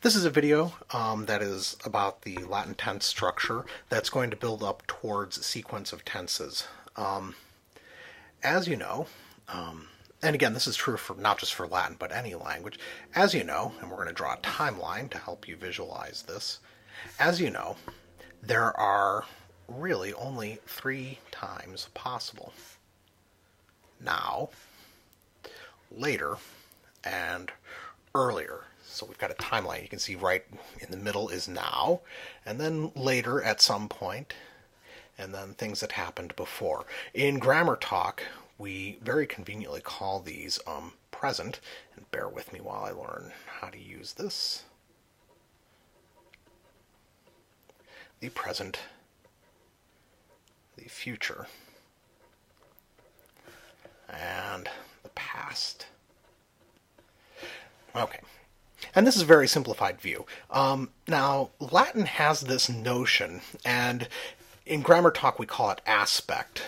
This is a video that is about the Latin tense structure that's going to build up towards a sequence of tenses. As you know, and again, this is true for not just for Latin, but any language. As you know, and we're going to draw a timeline to help you visualize this. As you know, there are really only three times possible: now, later, and earlier. So we've got a timeline. You can see right in the middle is now, and then later at some point, and then things that happened before. In grammar talk, we very conveniently call these present, and bear with me while I learn how to use this. The present, the future, and the past. Okay. And this is a very simplified view. Now, Latin has this notion, and in grammar talk we call it aspect,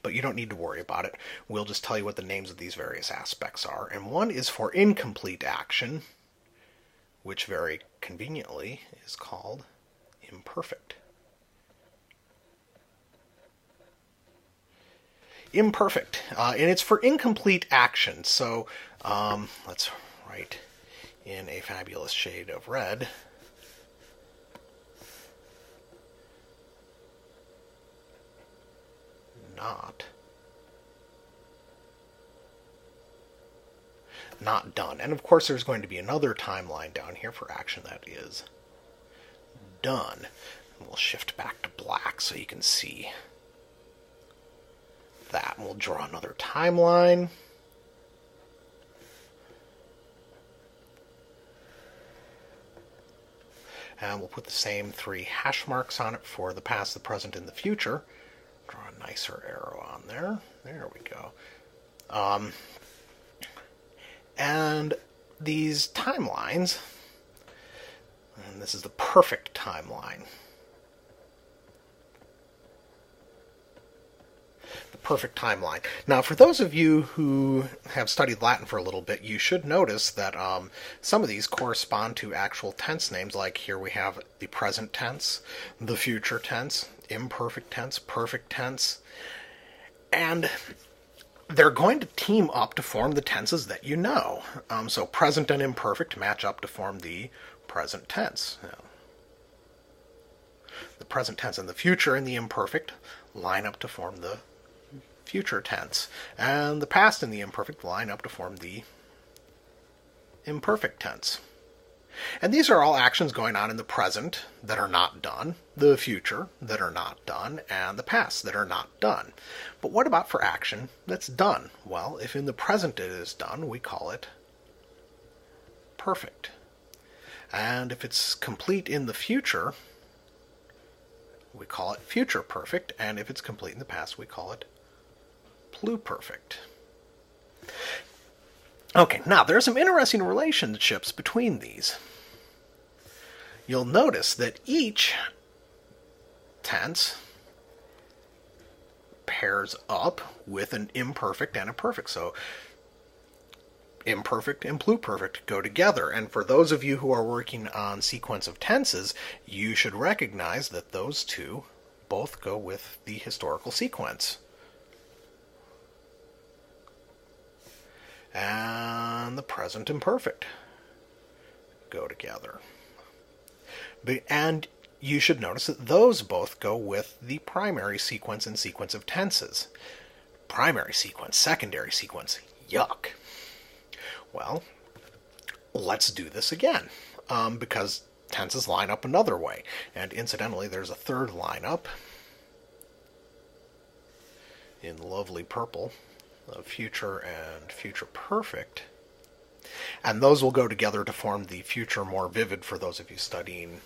but you don't need to worry about it. We'll just tell you what the names of these various aspects are. And one is for incomplete action, which very conveniently is called imperfect. Imperfect, and it's for incomplete action. So let's write in a fabulous shade of red. Not done. And of course there's going to be another timeline down here for action that is done. And we'll shift back to black so you can see that. And we'll draw another timeline. And we'll put the same three hash marks on it for the past, the present, and the future. Draw a nicer arrow on there. There we go. And these timelines, and this is the perfect timeline. The perfect timeline. Now, for those of you who have studied Latin for a little bit, you should notice that some of these correspond to actual tense names, like here we have the present tense, the future tense, imperfect tense, perfect tense, and they're going to team up to form the tenses that you know. So present and imperfect match up to form the present tense. Now, the present tense and the future and the imperfect line up to form the future tense, and the past and the imperfect line up to form the imperfect tense. And these are all actions going on in the present that are not done, the future that are not done, and the past that are not done. But what about for action that's done? Well, if in the present it is done, we call it perfect. And if it's complete in the future, we call it future perfect. And if it's complete in the past, we call it pluperfect. Okay, now there are some interesting relationships between these. You'll notice that each tense pairs up with an imperfect and a perfect. So imperfect and pluperfect go together. And for those of you who are working on sequence of tenses, you should recognize that those two both go with the historical sequence. And the present and perfect go together. And you should notice that those both go with the primary sequence and sequence of tenses. Primary sequence, secondary sequence, yuck. Well, let's do this again, because tenses line up another way. And incidentally, there's a third lineup in lovely purple of future and future perfect, and those will go together to form the future more vivid for those of you studying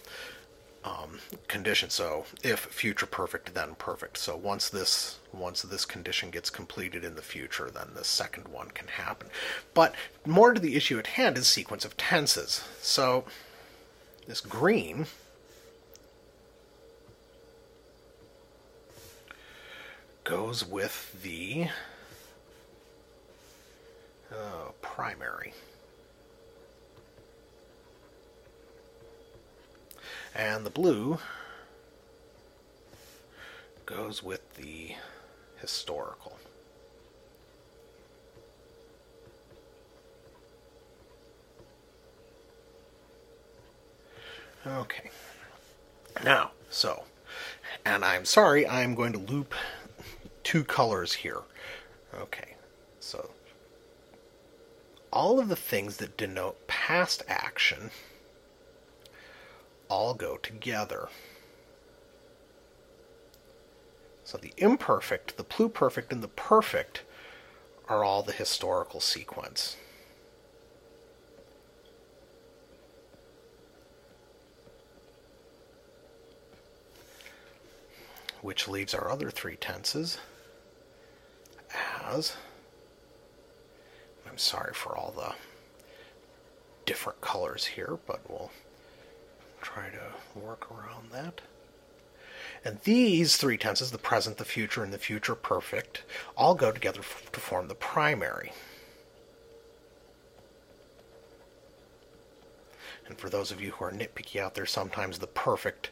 condition. So if future perfect, then perfect. So once this condition gets completed in the future, then the second one can happen. But more to the issue at hand is sequence of tenses. So this green goes with the primary. And the blue goes with the historical. Okay. Now, so, and I'm sorry, I'm going to loop two colors here. Okay, so all of the things that denote past action all go together. So the imperfect, the pluperfect, and the perfect are all the historical sequence. Which leaves our other three tenses as, I'm sorry for all the different colors here, but we'll try to work around that. And these three tenses, the present, the future, and the future perfect, all go together to form the primary. And for those of you who are nitpicky out there, sometimes the perfect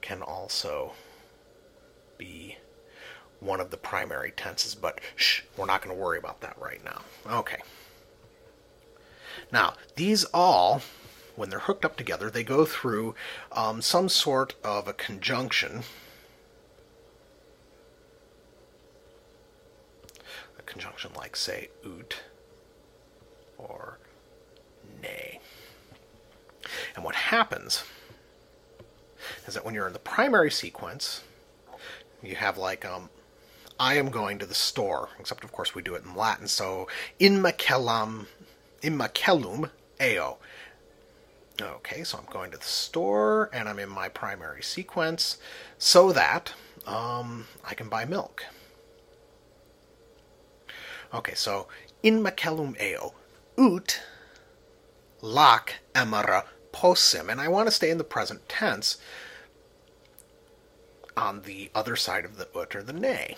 can also be one of the primary tenses, but shh, we're not going to worry about that right now. Okay. Now, these all, when they're hooked up together, they go through some sort of a conjunction. A conjunction like, say, ut or ne. And what happens is that when you're in the primary sequence, you have like, I am going to the store, except of course we do it in Latin, so in macellum eo. Okay, so I'm going to the store, and I'm in my primary sequence, so that I can buy milk. Okay, so in macellum eo, ut lac emere possim, and I want to stay in the present tense, on the other side of the ut or the ne.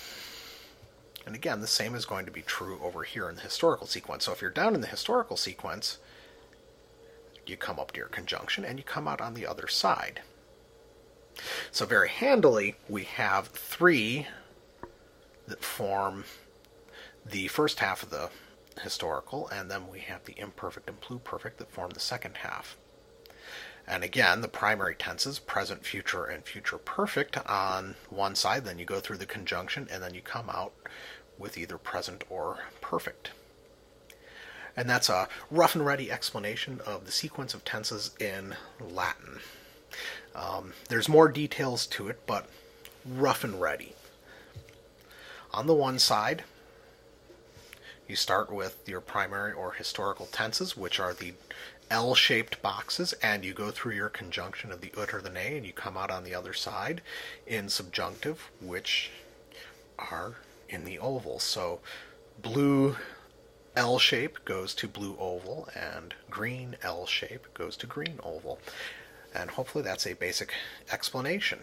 And again, the same is going to be true over here in the historical sequence. So if you're down in the historical sequence, you come up to your conjunction and you come out on the other side. So very handily, we have three that form the first half of the historical, and then we have the imperfect and pluperfect that form the second half. And again, the primary tenses, present, future, and future perfect on one side, then you go through the conjunction, and then you come out with either present or perfect. And that's a rough and ready explanation of the sequence of tenses in Latin. There's more details to it, but rough and ready. On the one side, you start with your primary or historical tenses, which are the L-shaped boxes, and you go through your conjunction of the ut or the ne, and you come out on the other side in subjunctive, which are in the oval. So blue L-shape goes to blue oval, and green L-shape goes to green oval. And hopefully that's a basic explanation.